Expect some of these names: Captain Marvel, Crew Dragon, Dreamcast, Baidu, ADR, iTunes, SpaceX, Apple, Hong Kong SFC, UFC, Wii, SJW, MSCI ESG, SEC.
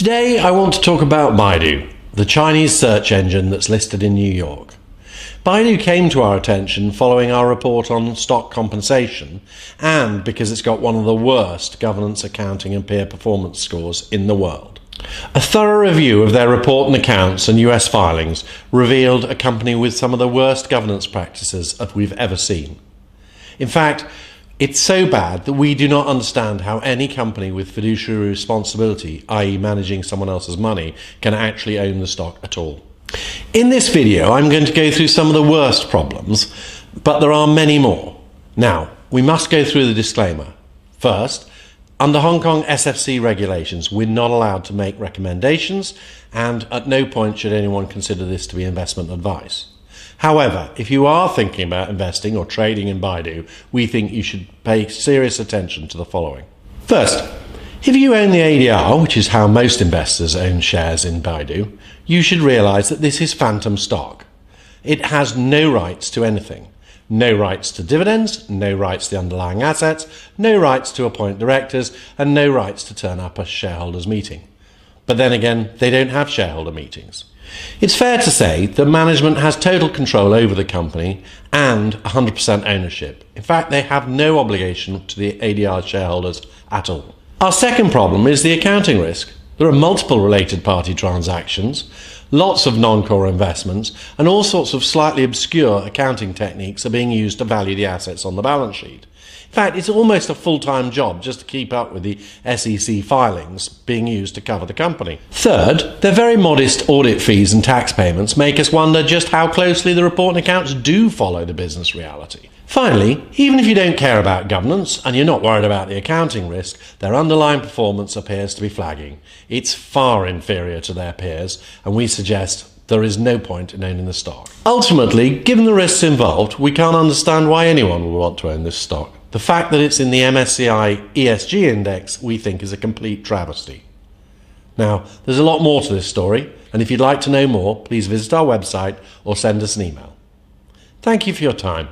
Today I want to talk about Baidu, the Chinese search engine that's listed in New York. Baidu came to our attention following our report on stock compensation and because it's got one of the worst governance, accounting and peer performance scores in the world. A thorough review of their report and accounts and US filings revealed a company with some of the worst governance practices that we've ever seen. In fact, it's so bad that we do not understand how any company with fiduciary responsibility, i.e. managing someone else's money, can actually own the stock at all. In this video, I'm going to go through some of the worst problems, but there are many more. Now, we must go through the disclaimer. First, under Hong Kong SFC regulations, we're not allowed to make recommendations, and at no point should anyone consider this to be investment advice. However, if you are thinking about investing or trading in Baidu, we think you should pay serious attention to the following. First, if you own the ADR, which is how most investors own shares in Baidu, you should realize that this is phantom stock. It has no rights to anything. No rights to dividends, no rights to the underlying assets, no rights to appoint directors, and no rights to turn up at a shareholders' meeting. But then again, they don't have shareholder meetings. It's fair to say that management has total control over the company and 100% ownership. In fact, they have no obligation to the ADR shareholders at all. Our second problem is the accounting risk. There are multiple related party transactions, lots of non-core investments, and all sorts of slightly obscure accounting techniques are being used to value the assets on the balance sheet. In fact, it's almost a full-time job just to keep up with the SEC filings being used to cover the company. Third, their very modest audit fees and tax payments make us wonder just how closely the report and accounts do follow the business reality. Finally, even if you don't care about governance and you're not worried about the accounting risk, their underlying performance appears to be flagging. It's far inferior to their peers, and we suggest there is no point in owning the stock. Ultimately, given the risks involved, we can't understand why anyone would want to own this stock. The fact that it's in the MSCI ESG index, we think, is a complete travesty. Now, there's a lot more to this story, and if you'd like to know more, please visit our website or send us an email. Thank you for your time.